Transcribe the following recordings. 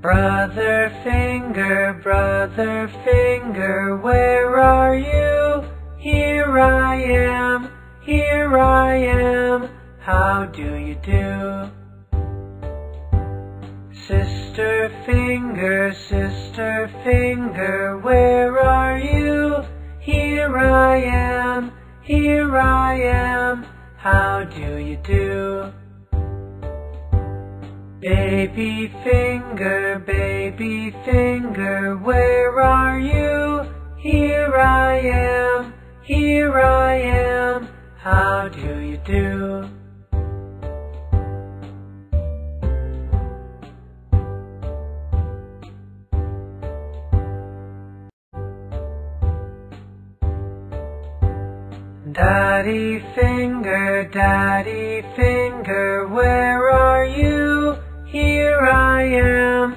Brother finger, where are you? Here I am, how do you do? Sister finger, where are you? Here I am, how do you do? Baby finger, where are you? Here I am, how do you do? Daddy finger, where are you? Here I am,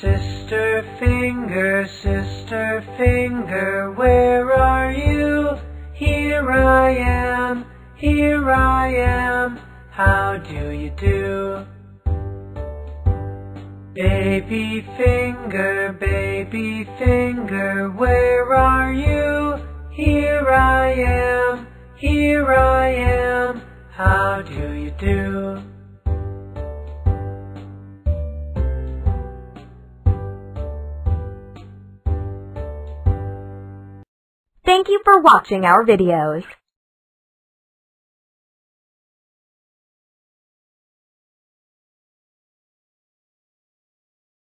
Sister finger, where are you? Here I am, how do you do? Baby finger, where are you? Here I am, how do you do? Thank you for watching our videos.